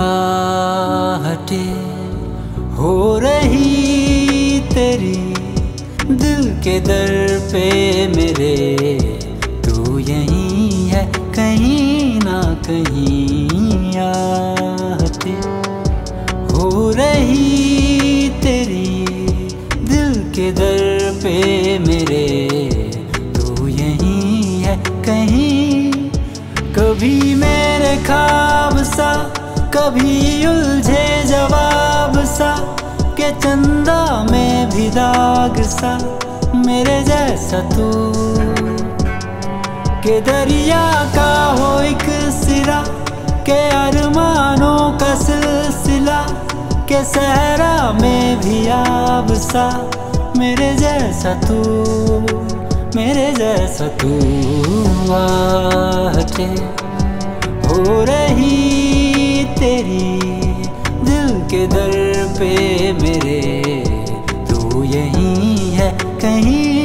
आहटें हो रही तेरी दिल के दर पे मेरे, तू यहीं है कहीं ना कहीं। आहटें हो रही तेरी दिल के दर पे मेरे, तू यहीं है कहीं। कभी मेरे ख्वाब सा, कभी उलझे जवाब सा, के चंदा में भी दाग सा मेरे जैसा तू। के दरिया का हो एक सिरा, के अरमानों का सिलसिला, के सहरा में भी आब सा मेरे जैसा तू, मेरे जैसा तू। आहटें हो रही तेरी दिल के दर पे मेरे, तू यहीं है कहीं।